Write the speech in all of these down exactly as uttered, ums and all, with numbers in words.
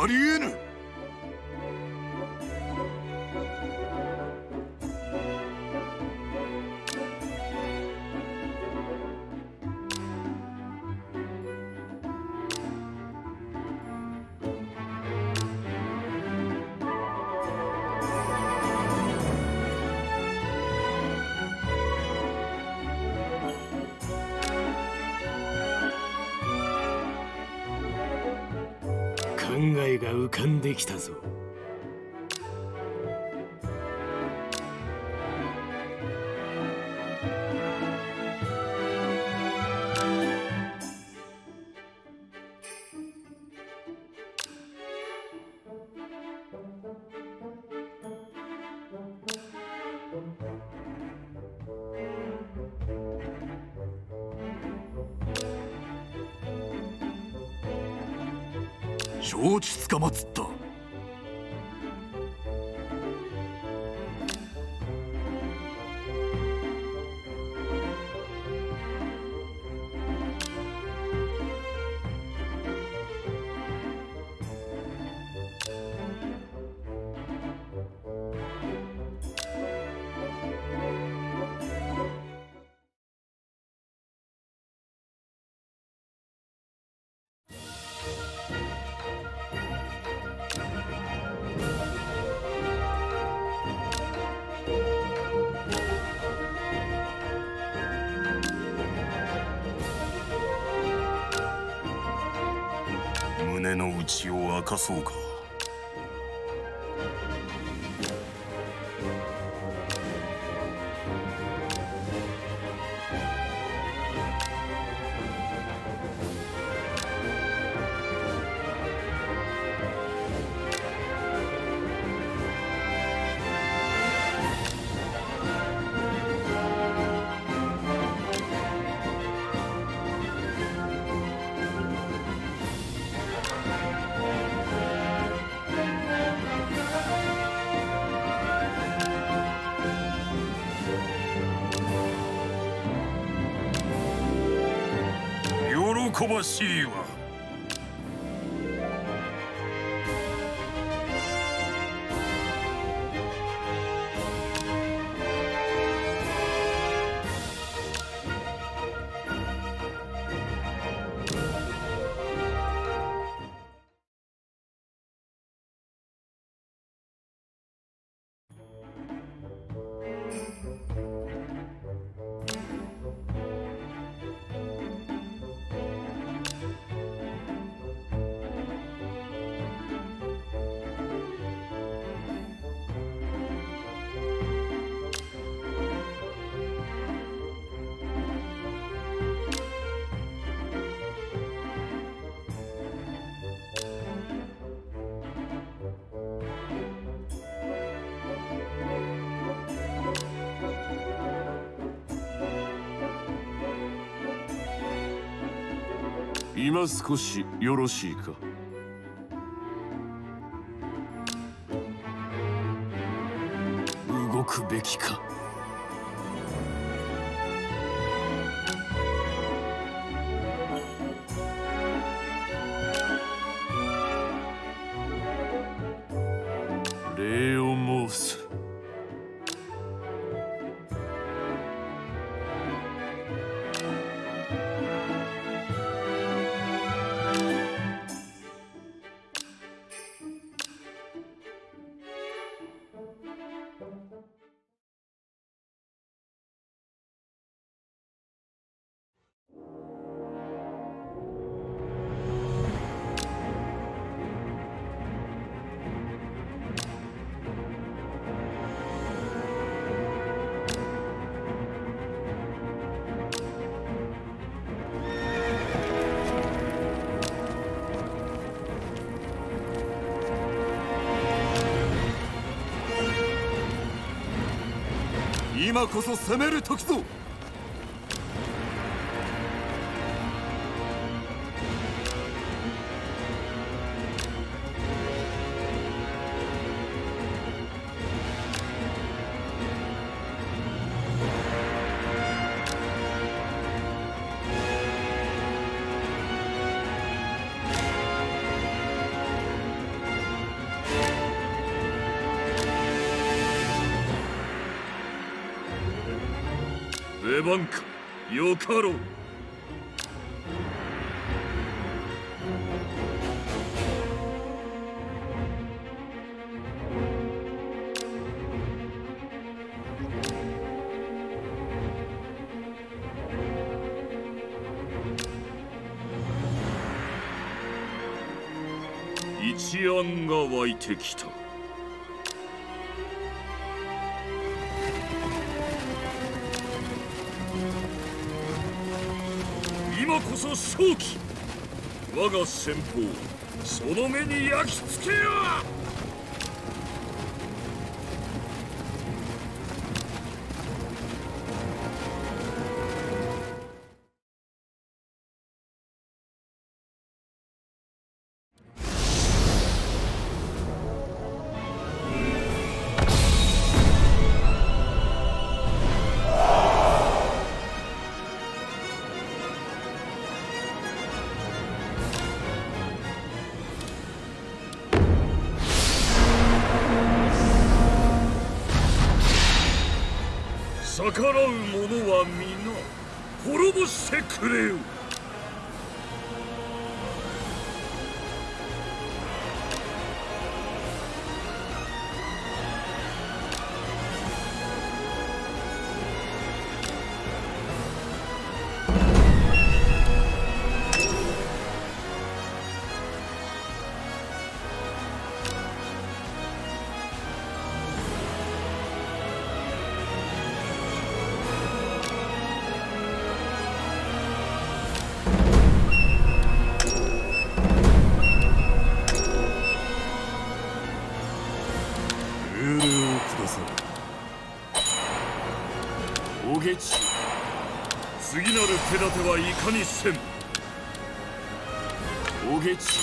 ありえぬ。考えが浮かんできたぞ。承知つかまつった。胸の内を明かそうか。喜ばしいわ。今少しよろしいか。動くべきか。礼を申す。今こそ攻める時ぞ。出番か。よかろう。一案が湧いてきた。 今こそ勝機。我が戦法その目に焼き付けよ。逆らう者は皆滅ぼしてくれよ。次なる手立てはいかにせん。お下知、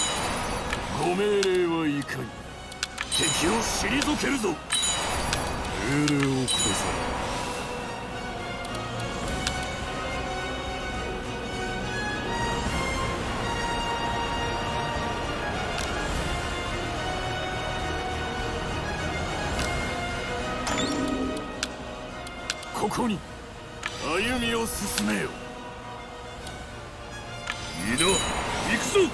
ご命令はいかに。敵を退けるぞ。命令をください。 ここに歩みを進めよ。皆行くぞ。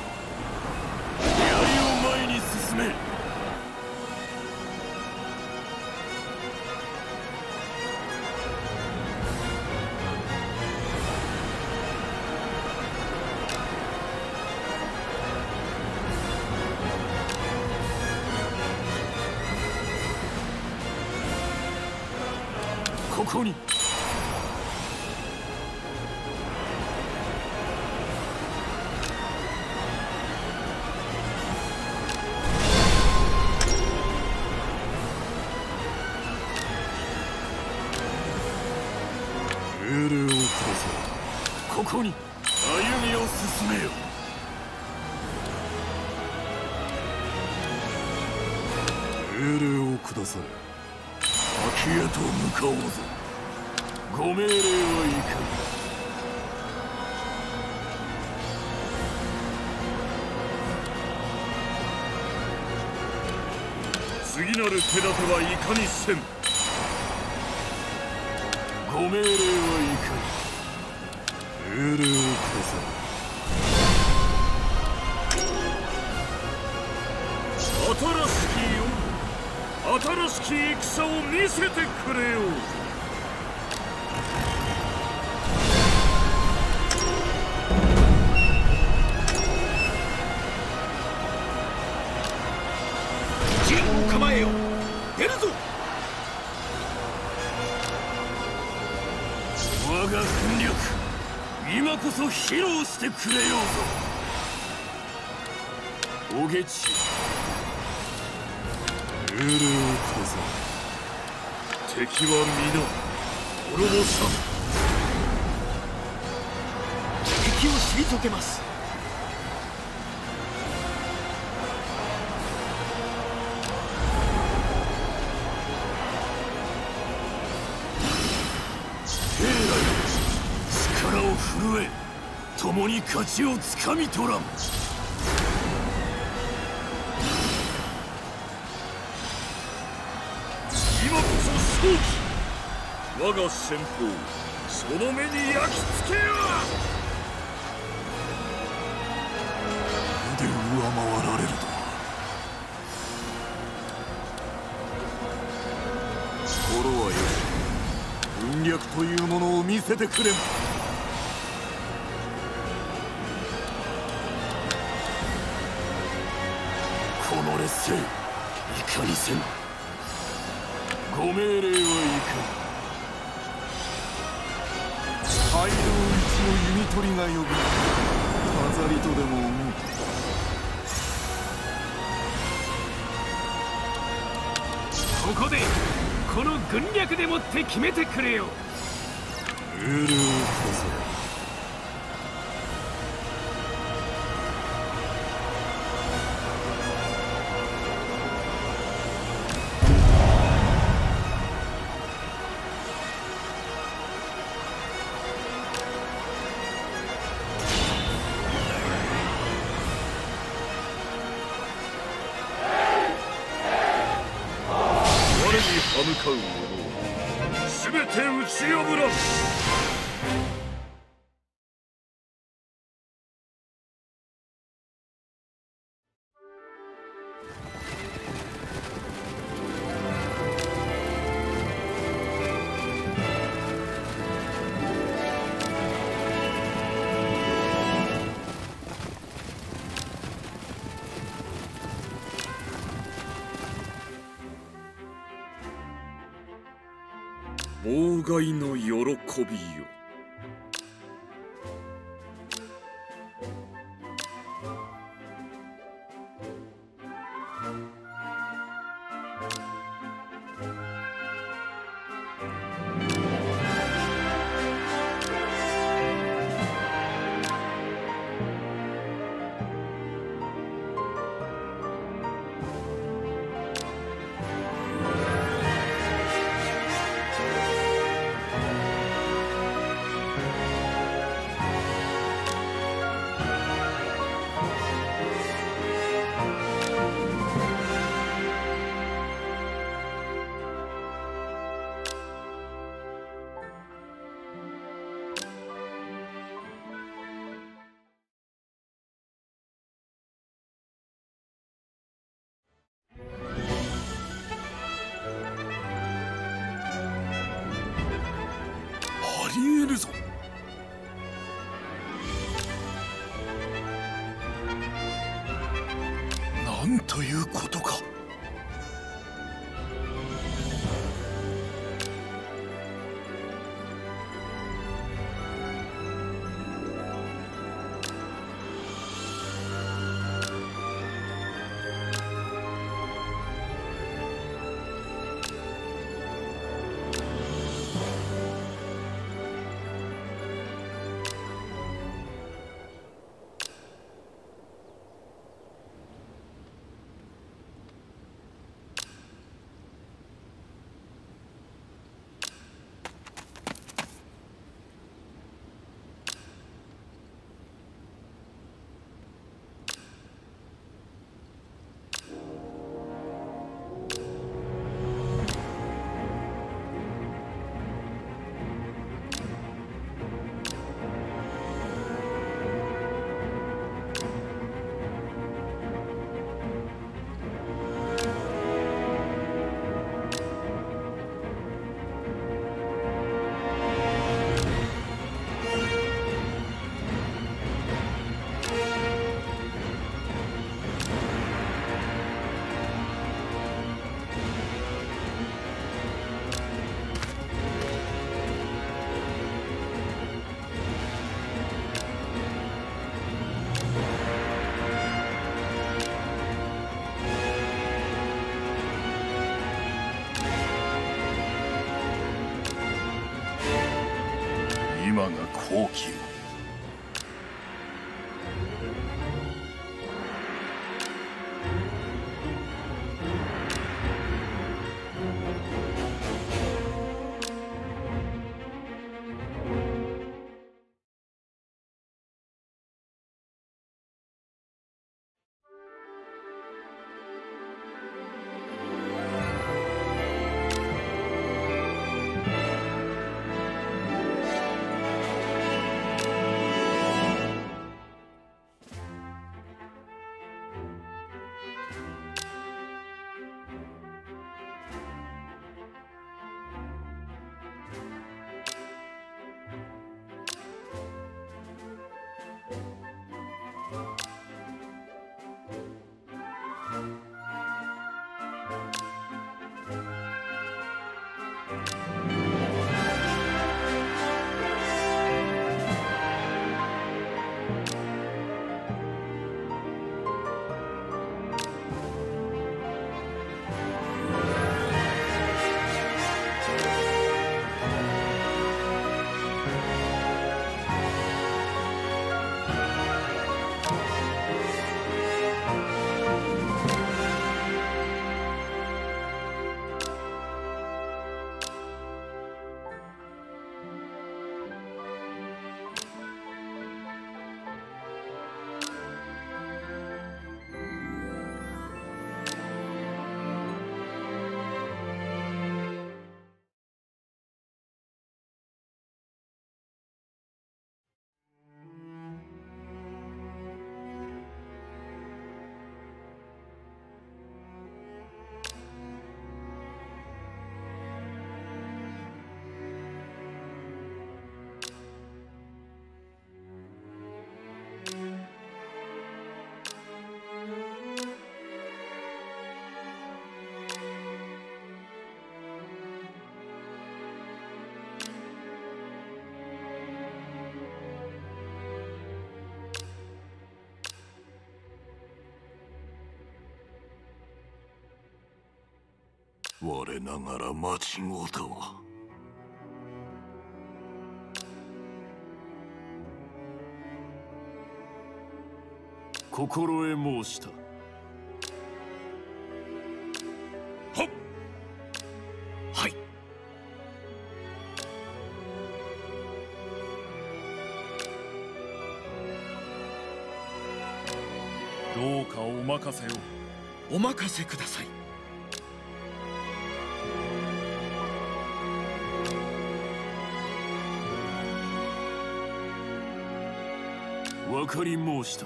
槍を前に進め。ここに。 ここに歩みを進めよ。命令をくだされ。秋へと向かおうぞ。ご命令はいかに。 次なる手立てはいかにせん。ご命令はいかに。 命令をください。新しき世、新しき戦を見せてくれよ。陣構えよ。出るぞ。我が軍略。 今こそ披露してくれようぞ。お下知、命令をください。敵は皆滅ぼさん。敵を退けます。兵来。 震え、共に勝ちをつかみ取らん。今こそ勝機。我が戦法その目に焼き付けよ。腕を上回られるとは。心はよし、軍略というものを見せてくれ。この劣勢いかにせん。ご命令はいかん。 大道一の弓取りが呼ぶ。飾りとでも思う。ここでこの軍略でもって決めてくれよ。ルールをこすべて打ち破らん。 妨害の喜びよ。なんということか。今が好機よ。我ながら間違うたわ。心得申した。はっ。はい。どうかお任せを。お任せください。わかり申した。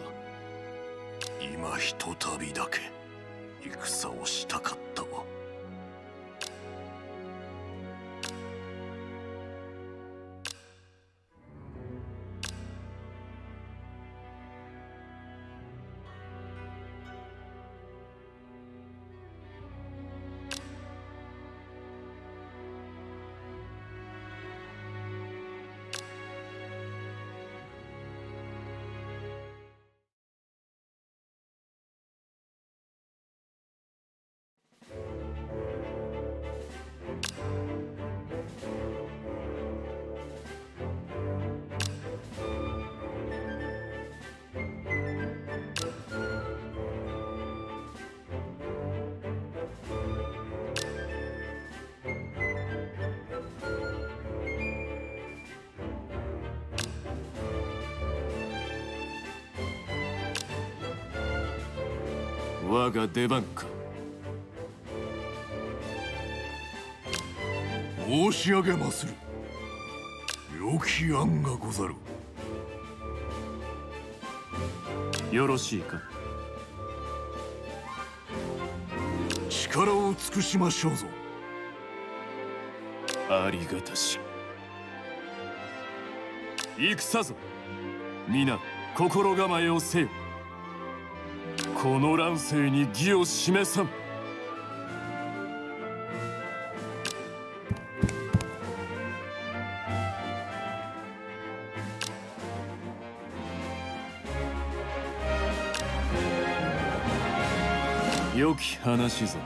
今ひとたびだけ戦をしたかったわ。我が出番か。申し上げまする。良き案がござる。よろしいか。力を尽くしましょうぞ。ありがたし。戦ぞ。皆心構えをせよ。この乱世に義を示さん。良き話ぞ。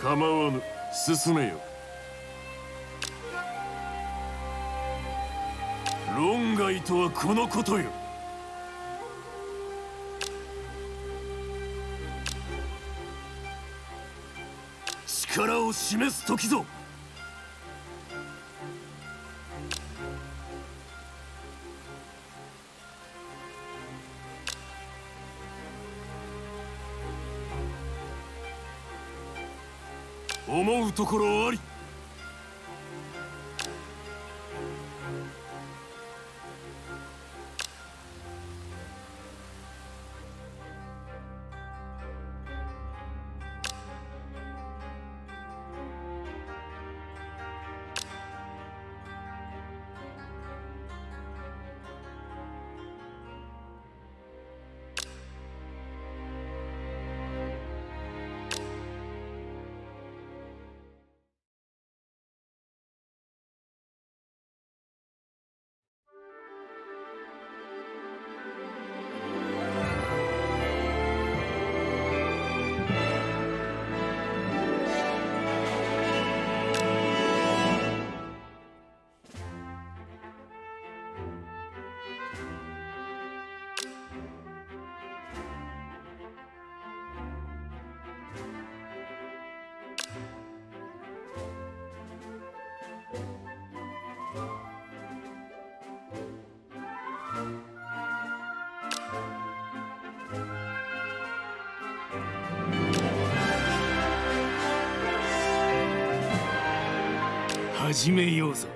構わぬ、進めよ。論外とはこのことよ。力を示す時ぞ。思うところあり。始めようぞ。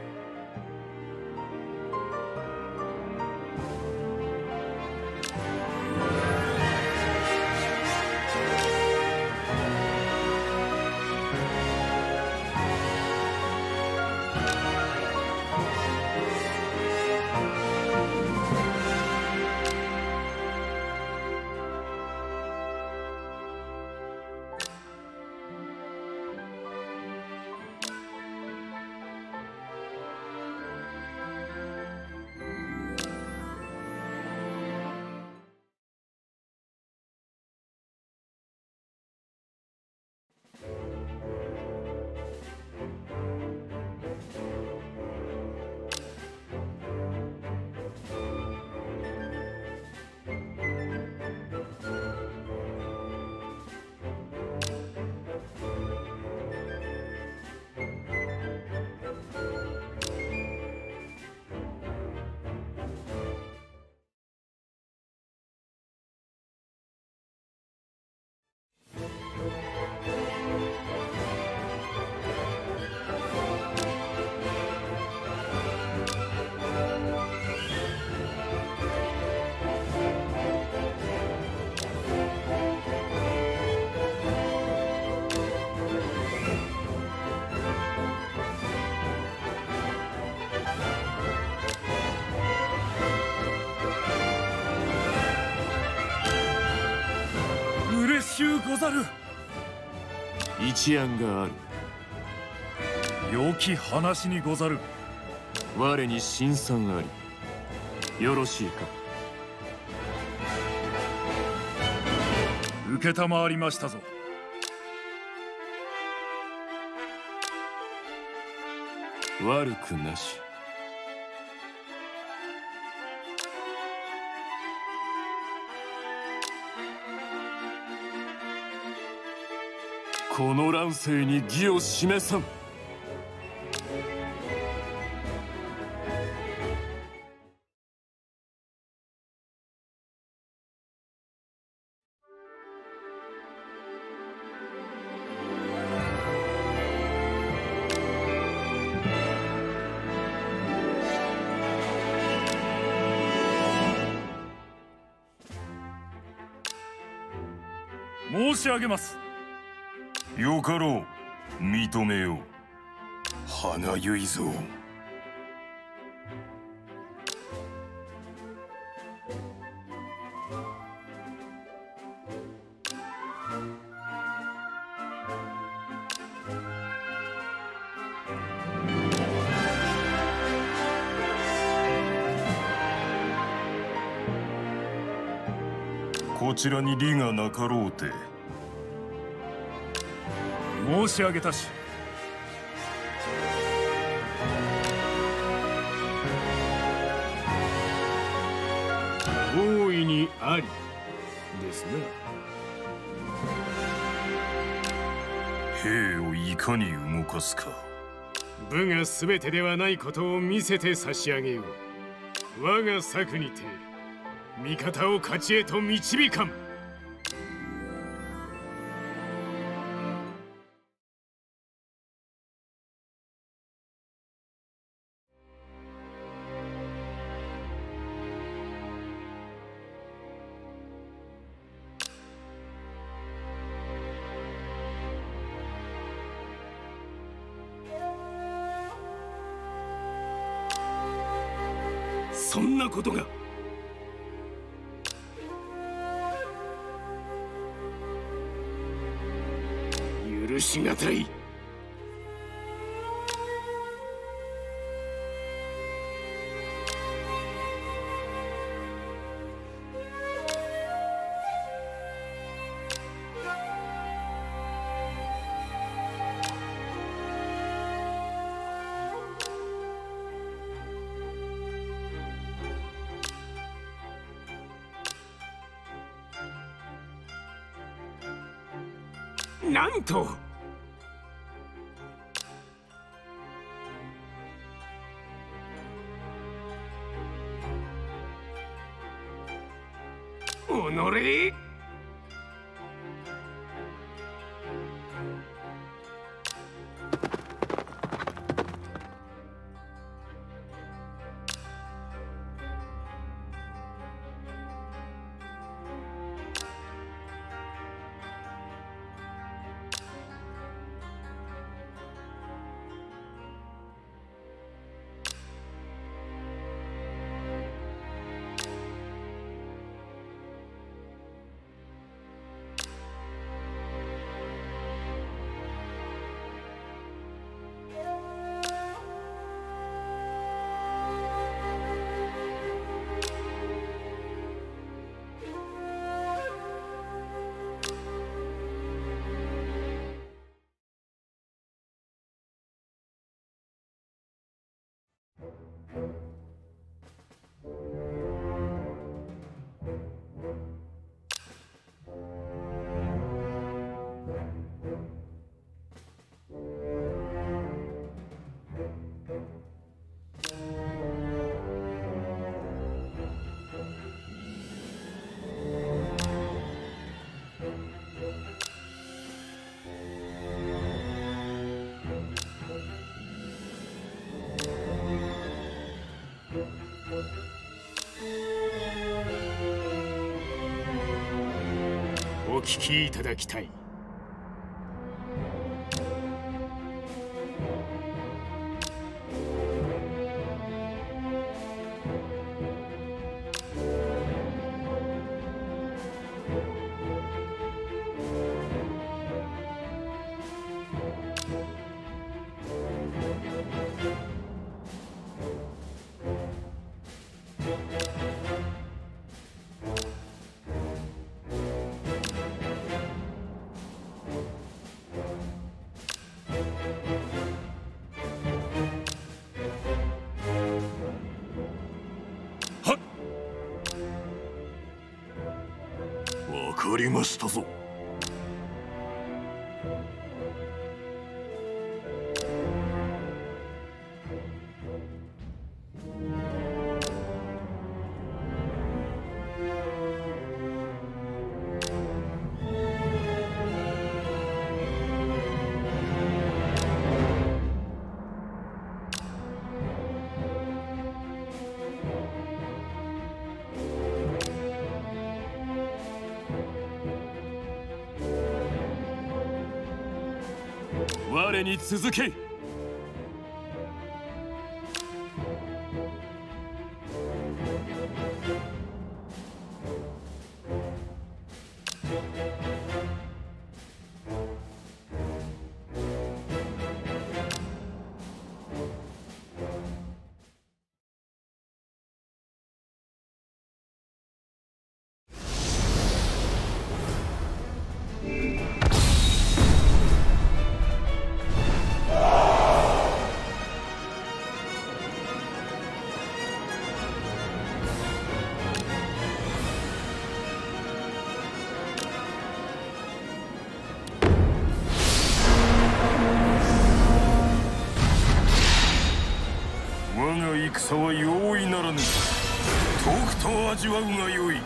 一案がある。良き話にござる。我に新参あり。よろしいか。承りましたぞ。悪くなし。この乱世に義を示さん。申し上げます。よかろう、認めよう。花ゆいぞ。こちらに利がなかろうて。申し上げたし。大いにありですね。兵をいかに動かすか。武が全てではないことを見せて差し上げよう。我が策にて味方を勝ちへと導かん。そんなことが。許しがたい。なんと己お聞きいただきたい。わかりましたぞ。我に続け。戦は容易ならぬ。とくと味わうがよい。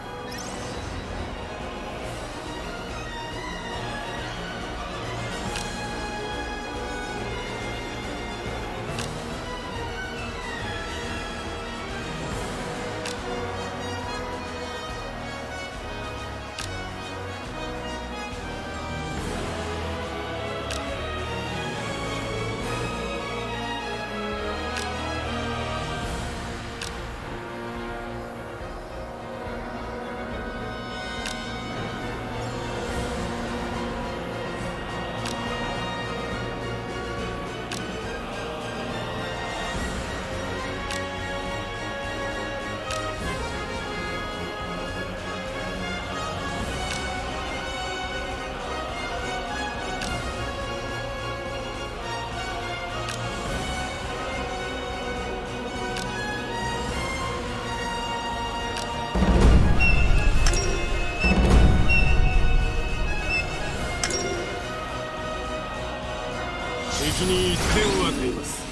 敵に一点を与えます。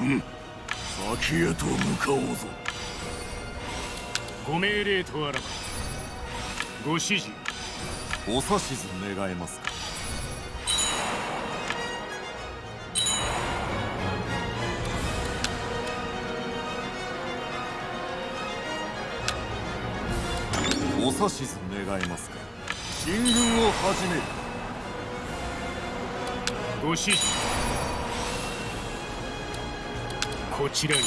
うん、先へと向かおうぞ。ご命令とあらばご指示お指図願えますか。お指図願えますか。進軍を始める。ご指示こちらに。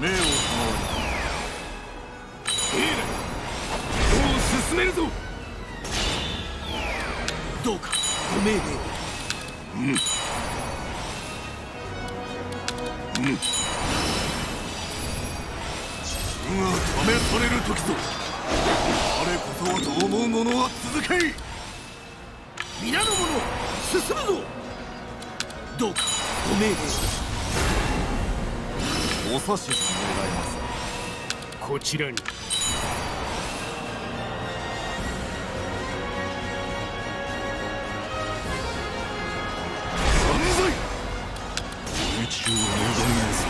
目を守る。兵来、どう進めるぞ。どうかご命令を。うんうん、主が試される時ぞ。我こそはと思う者は続けい。皆の者、進むぞ。どうかご命令を。お指図願います。こちらに。散財。一応願います。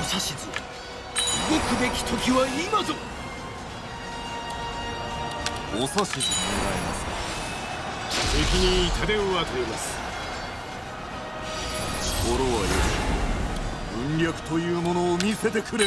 お指図。動くべき時は今ぞ。お指図願います。敵に痛手を与えます。心はよし、戦略というものを見せてくれ。うん。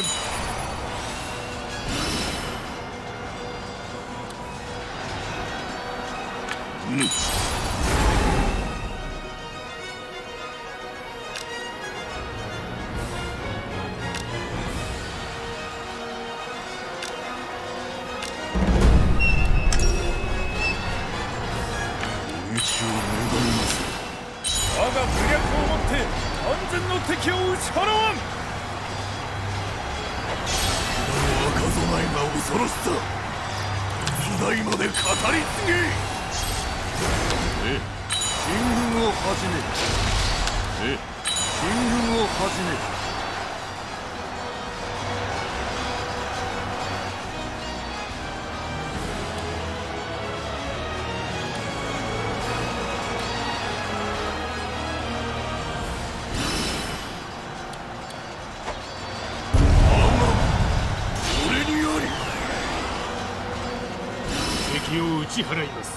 払います。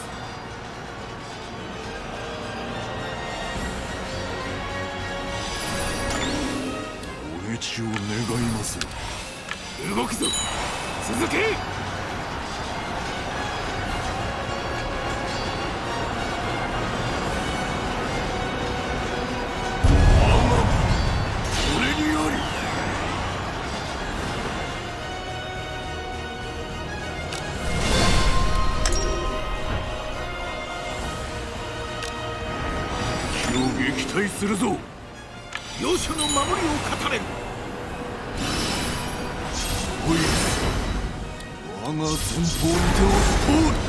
お命を願います。動くぞ、続け。 するぞ、容赦の守りを固める。おい、我が前方に手を通る。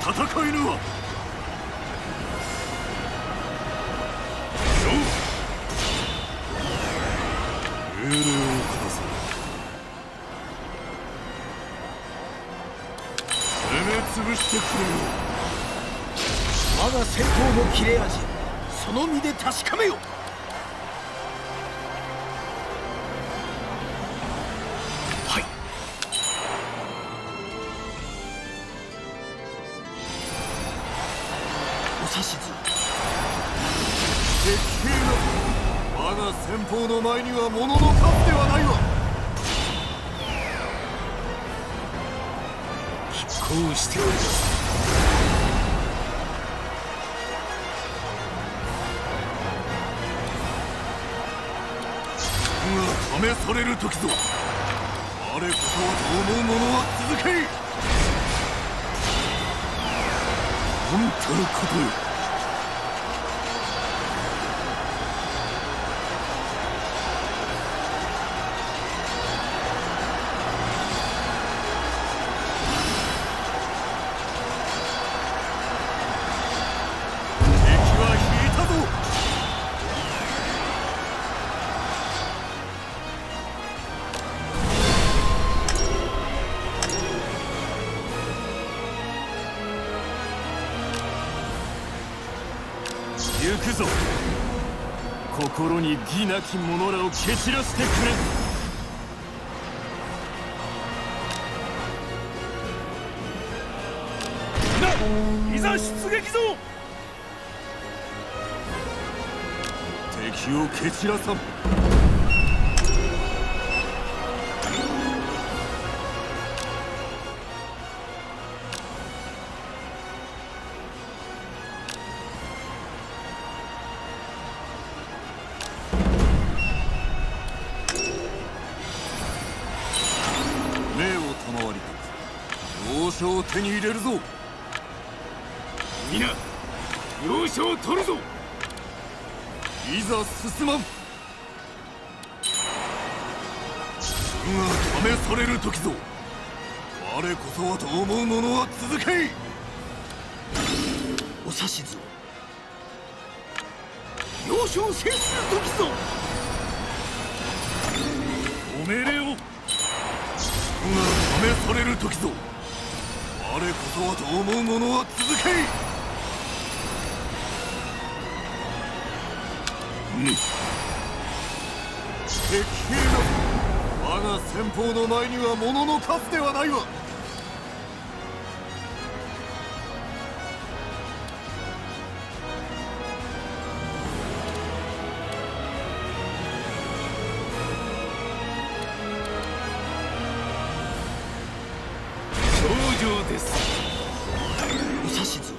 戦えぬわ。命令を下せ。攻め潰してくれよ。我が戦闘の切れ味、その身で確かめよ。 戦法の前には物の数ではないわ。拮抗しております。運が試される時ぞ。我こそはと思う者は続け。本当のことよ。 心に義なき者らを蹴散らしてくれ。な、いざ出撃ぞ。気を蹴散らさん。命を賜り、要所を手に入れるぞ。皆、要所を取るぞ。いざ進まん。運が試される時ぞ。我こそはと思う者は続けい。お指図を。要所を制する時ぞ。お命令を。運が試される時ぞ。我こそはと思う者は続けい。敵兵な我が先鋒の前には物の数ではないわ。上々です。お指図を。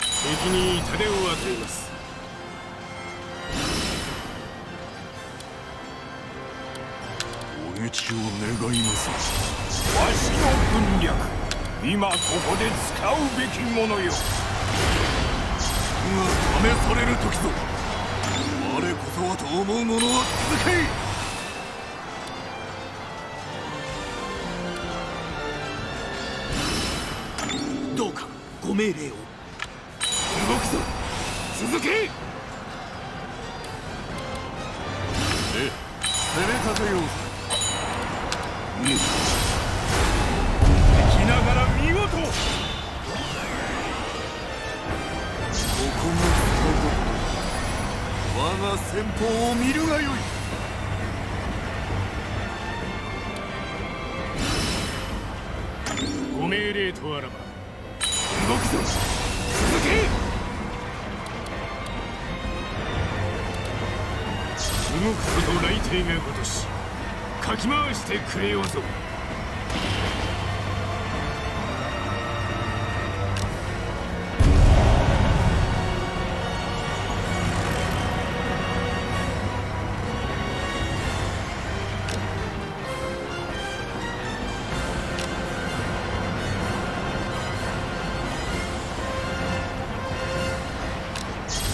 敵に痛手を与えます。お口を願います。わしの軍略、今ここで使うべきものよ。運が試される時ぞ。我こそはと思う者は続けい。どうかご命令を。動くぞ、続け。え、攻め立てよう。敵ながら見事。ここも我が先鋒を見るがよい。ご命令とあらば動くぞ、続け。動くこと雷霆がごとし、かき回してくれようぞ。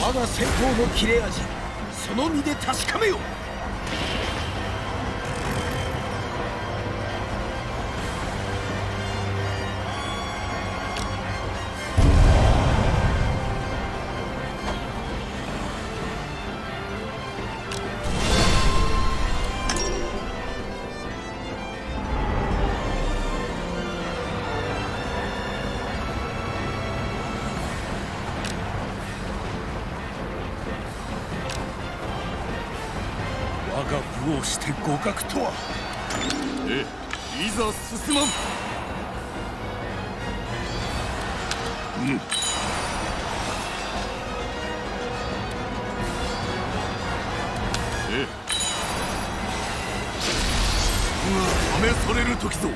我が先鋒の切れ味、その身で確かめよ。どうして互角とは。ええ、いざ進まん。うん、ええ、運が試される時ぞ。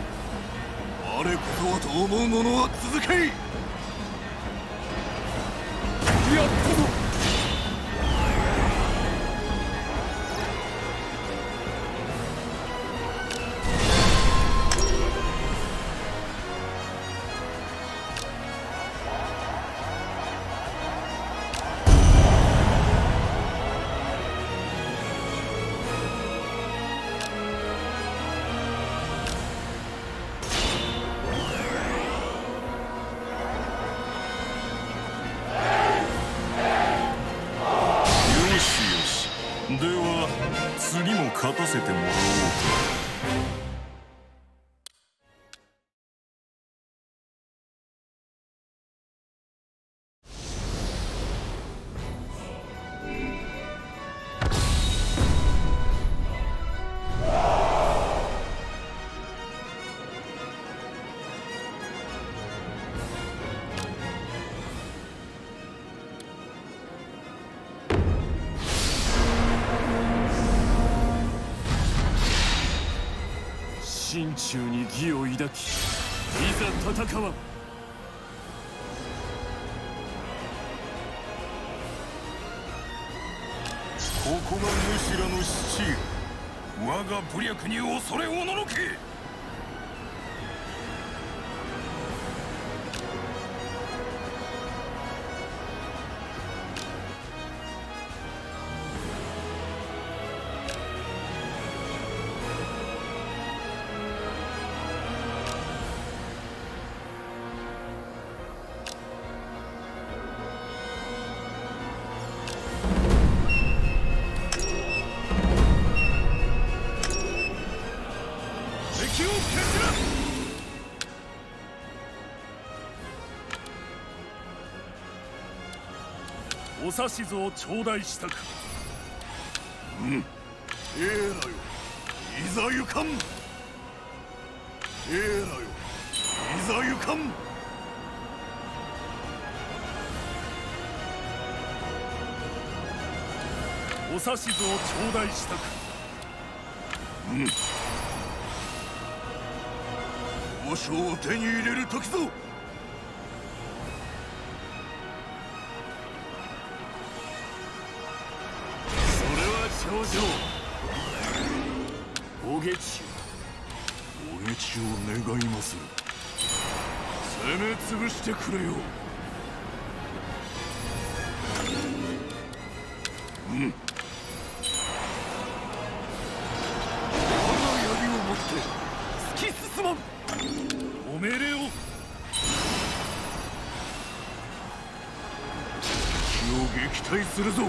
我こそはと思う者は続けい。やったぞ。心中に義を抱き、いざ戦わん。ここがむしらの七雄、我が武略に恐れおののき。お指図を頂戴したく。うん。ええらよ、いざゆかん。ええらよ、いざゆかん。お指図を頂戴したく。うん。王将を手に入れる時ぞ。お月をお月を願いまする。攻め潰してくれよ。うん、我が槍を持って突き進まん。お命令を。敵を撃退するぞ。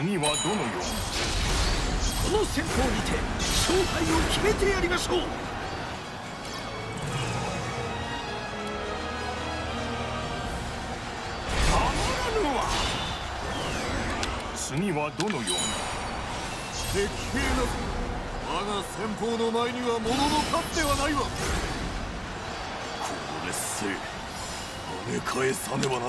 次はどのように。この戦法にて勝敗を決めてやりましょう。たまらぬわ。次はどのように。敵兵なく我が戦法の前には物の勝ってはないわ。この劣勢跳ね返さねばな。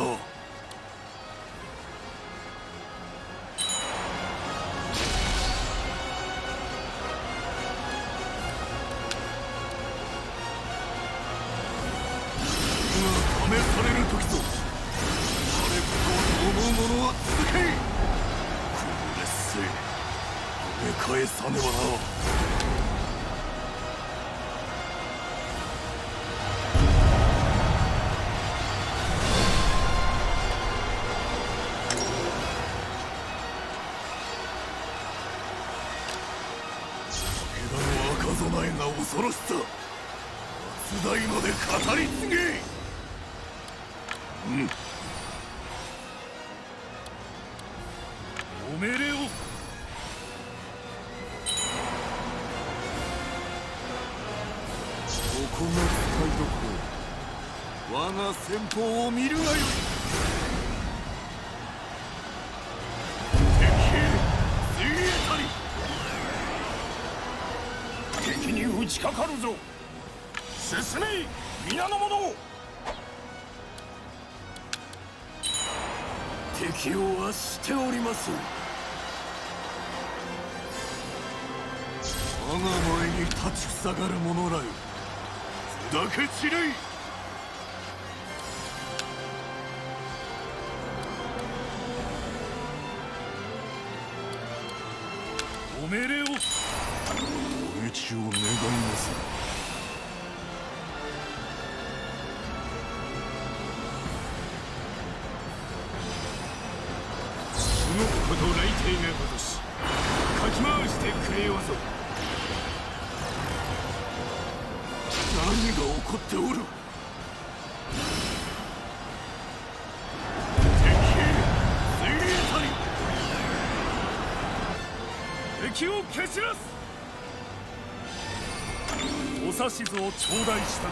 恐ろしさ初代まで語り継げ。うん、お命令を。ここが使いどころ。我が戦法を見るがよい。仕掛かるぞ。進め皆の者。敵を圧しております。我が前に立ちふさがる者らよ、砕け散れい。お命令を。お命を願います。動くこと雷霆がごとし、かき回してくれようぞ。何が起こっておる。敵兵水泳たり。敵を蹴散らす。お指図を頂戴した。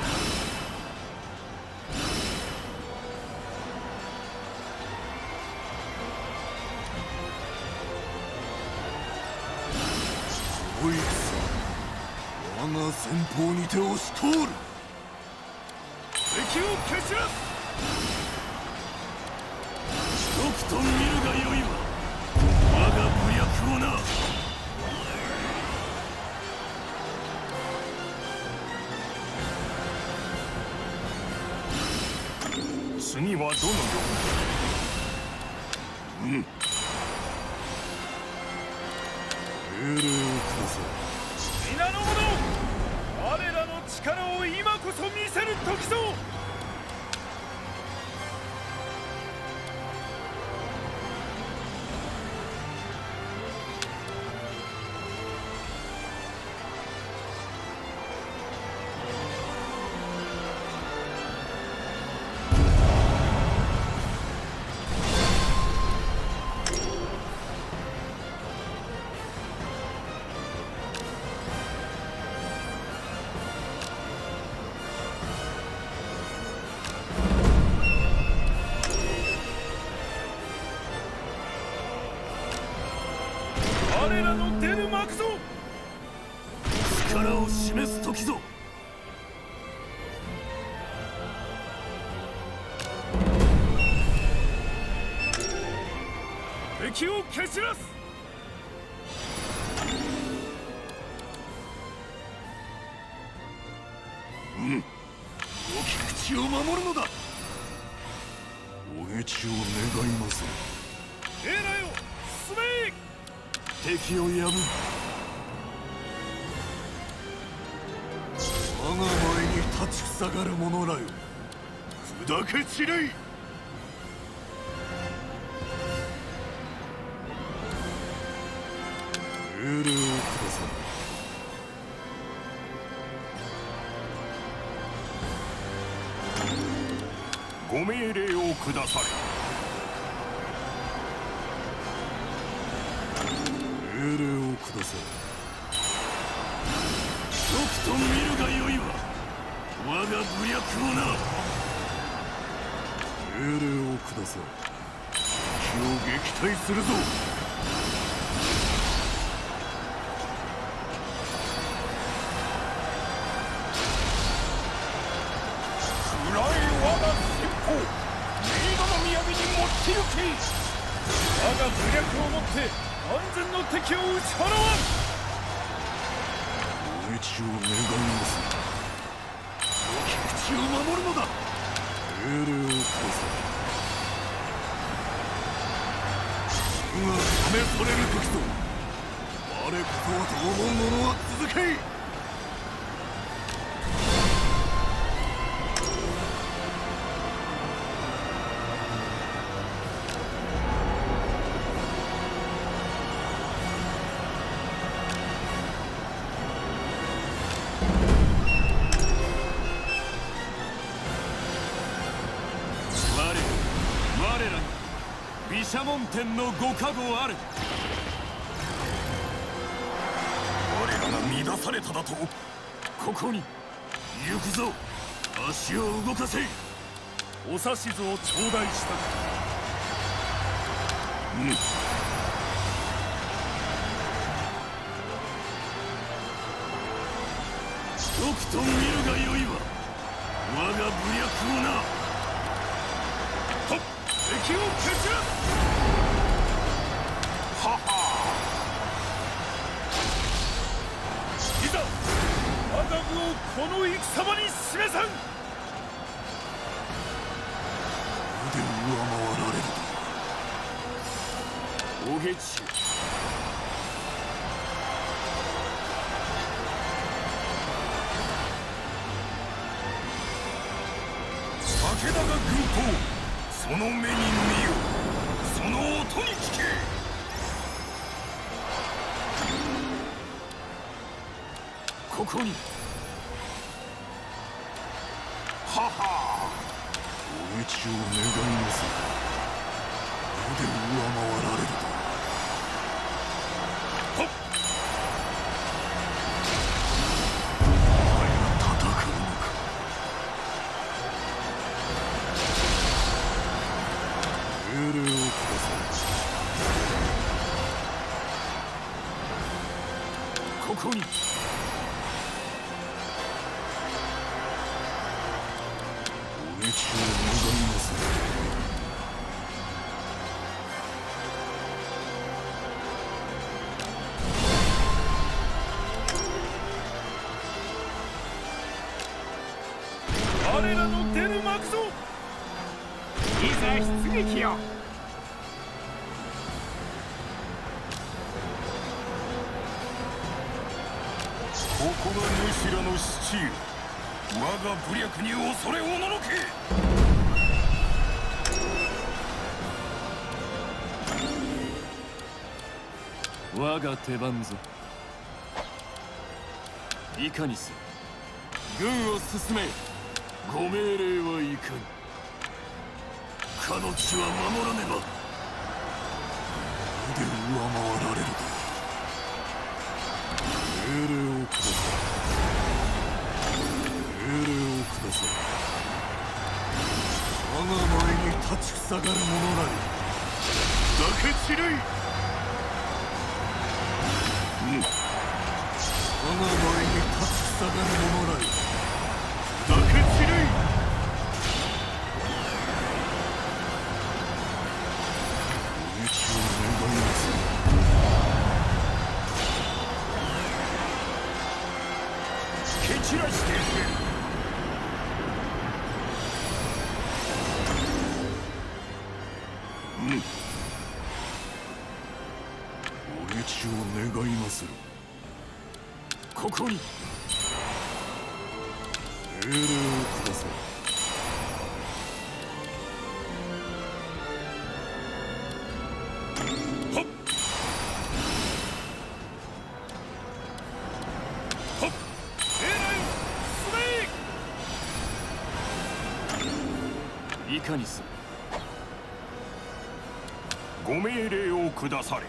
こいつ我が戦法に手を押し通る。敵を蹴散らす。とくと見るがよいわ。次はどのように。うん。命令を下せ。皆の者、我らの力を今こそ見せる時ぞ。我らの出る幕ぞ。力を示す時ぞ。敵を蹴散らす。うん、お菊地を守るのだ。お菊地を願います。エラよ、進め。敵を破る。我が前に立ちふさがる者らよ、砕け散れい。命令を下さい。ご命令を下さい。命令を下せ。賊と見るがよいわ、我が武略をな。命令を下せ。敵を撃退するぞ。暗い我が進歩、冥土の宮に持って行け。我が武略をもって安全の敵を打ち払わん。お一を願います。お菊地を守るのだ。命令を下せ。主が試される時ぞ。我こそはと思う者は続け。毘沙門天のご加護あれ。我らが乱されただと、ここに。行くぞ、足を動かせ。お指図を頂戴したく。うん、賊と見るがよいわ、我が武略をな。敵を蹴散らす。ははいざ、我が軍をこの戦場に示さん。腕を上回られると。おげちよ、武田が軍法、その目に見よ、その音に聞け。ここに。はは。お討ちを願います。腕を上回られると。ここに。お討ちを望みます。我らの手の巻くぞ。いざ出撃よ。ここがむしらのシチール。我が武略に恐れおののけ。 我が手番ぞ。いかにする。軍を進め。ご命令はいかに。かの地は守らねば。腕を上回られると。命令をください。命令をください。我が前に立ちふさがる者なり。砕け散る。 我が前に立ちふさがる者らよ。砕け散れ。勇気を願います。蹴散らしてやる。うん。お勇気を願いまする。 ここに命令をください。はっはっ命令を進め。いかにする。ご命令をくだされ。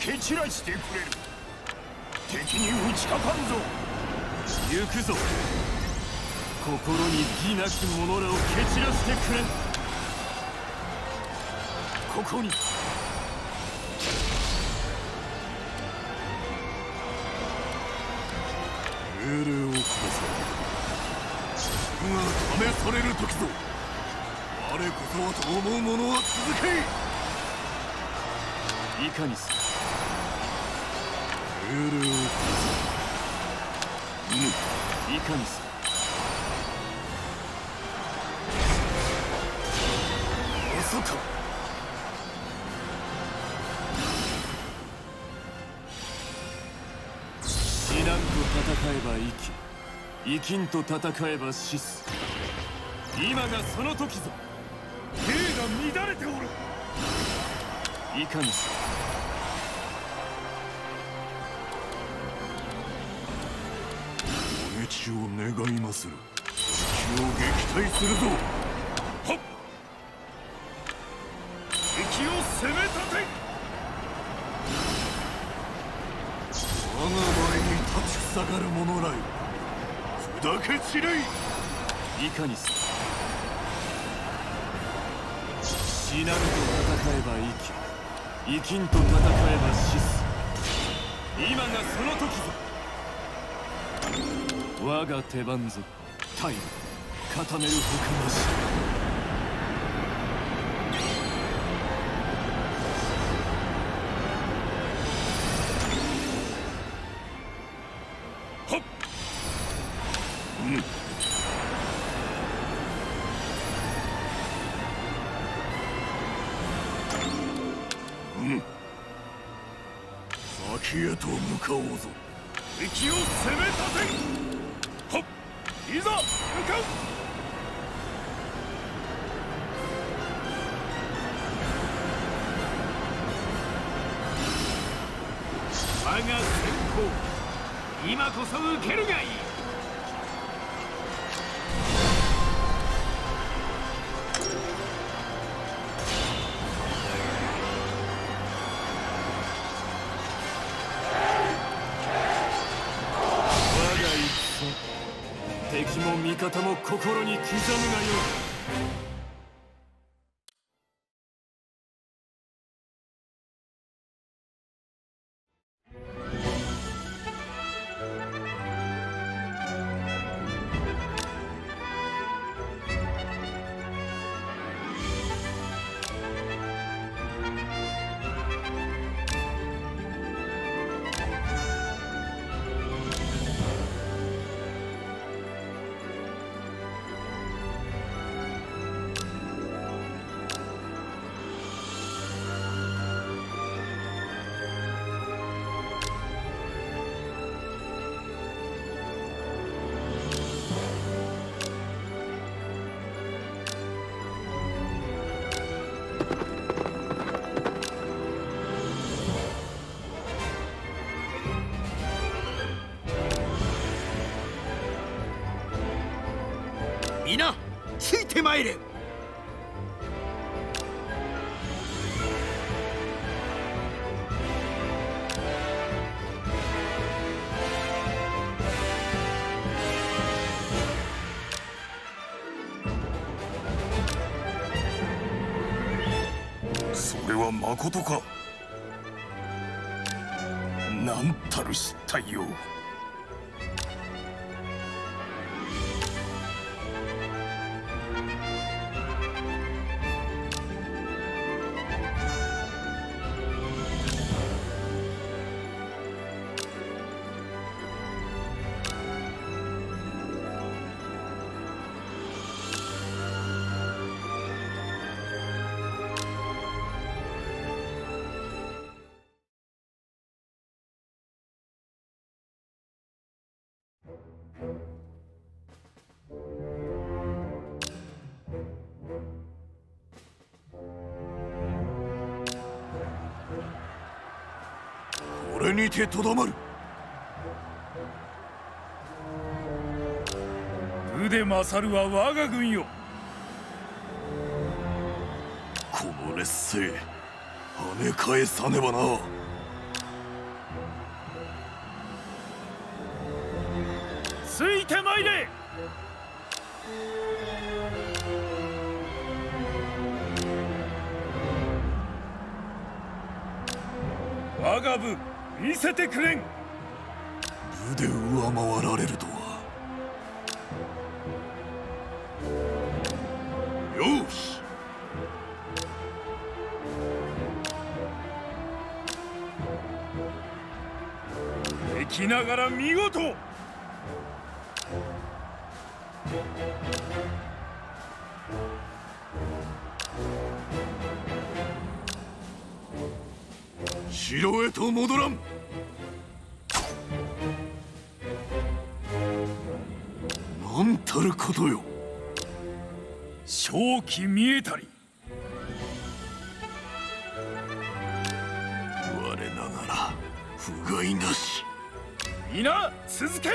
蹴散らしてくれる。 敵に打ち勝たんぞ。行くぞ。心に義なき者らを蹴散らしてくれ。ここに命令をください。が試される時ぞ。我こそはと思う者は続け。いかにする。 命令を下さい。いかにする。まさか。死なんと戦えば生き、生きんと戦えば死す。今がその時ぞ。兵が乱れておる。いかにする。 敵を願いまする。敵を撃退するぞ。はっ。敵を攻め立て。我が前に立ちふさがる者らよ。砕け散れ。いかにする。死なぬと戦えば生き、生きんと戦えば死す。今がその時ぞ。 我が手番ぞ。隊を固める他なし。はっ。うん。うん。先へと向かおうぞ。敵を攻め立て。 いざ向かう。我が先行。今こそ受けるがいい。敵も味方も心に刻むがよい。皆ついてまいれ。それはまことか。なんたる失態よ。これにてとどまる。武で勝るは我が軍よ。この劣勢跳ね返さねばな。ついてまいれ。我が部見せてくれん。部で上回られるとは。よし、できながら見事。城へと戻らん。なんたることよ。正気見えたり。我ながら不甲斐なし。皆続け。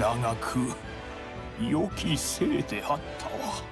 長く良き生であったわ。